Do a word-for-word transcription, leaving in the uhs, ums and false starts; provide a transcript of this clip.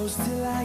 close till I